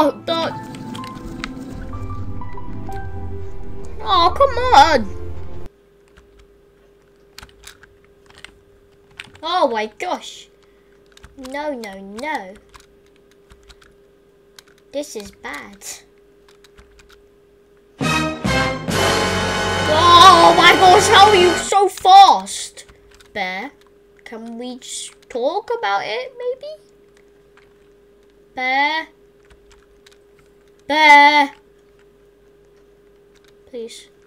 Oh, God. Oh, come on. Oh, my gosh. No, no, no. This is bad. Oh, my gosh. How are you so fast? Bear, can we just talk about it, maybe? Bear. Bear. Please.